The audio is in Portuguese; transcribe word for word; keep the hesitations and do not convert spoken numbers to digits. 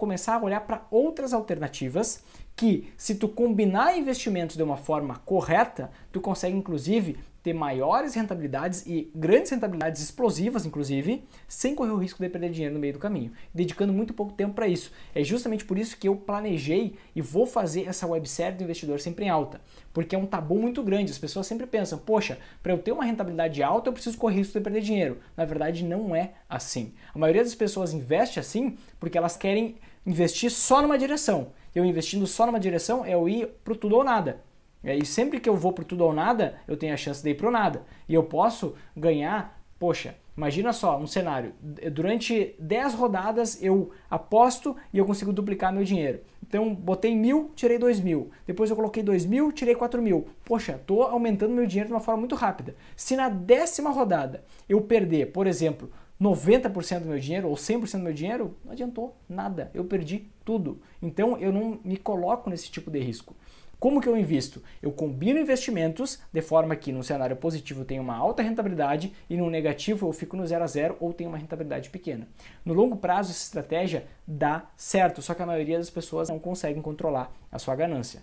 começar a olhar para outras alternativas que, se tu combinar investimentos de uma forma correta, tu consegue inclusive ter maiores rentabilidades e grandes rentabilidades explosivas, inclusive, sem correr o risco de perder dinheiro no meio do caminho, dedicando muito pouco tempo para isso. É justamente por isso que eu planejei e vou fazer essa websérie do Investidor Sempre em Alta, porque é um tabu muito grande. As pessoas sempre pensam, poxa, para eu ter uma rentabilidade alta eu preciso correr o risco de perder dinheiro. Na verdade, não é assim. A maioria das pessoas investe assim porque elas querem investir só numa direção. Eu investindo só numa direção é eu ir para tudo ou nada. E aí, sempre que eu vou para tudo ou nada, eu tenho a chance de ir para nada. E eu posso ganhar, poxa, imagina só um cenário. Durante dez rodadas eu aposto e eu consigo duplicar meu dinheiro. Então, botei mil, tirei dois mil. Depois eu coloquei dois mil, tirei quatro mil. Poxa, estou aumentando meu dinheiro de uma forma muito rápida. Se na décima rodada eu perder, por exemplo, noventa por cento do meu dinheiro ou cem por cento do meu dinheiro, não adiantou nada. Eu perdi tudo. Então, eu não me coloco nesse tipo de risco. Como que eu invisto? Eu combino investimentos de forma que num cenário positivo eu tenho uma alta rentabilidade e no negativo eu fico no zero a zero ou tenho uma rentabilidade pequena. No longo prazo essa estratégia dá certo, só que a maioria das pessoas não conseguem controlar a sua ganância.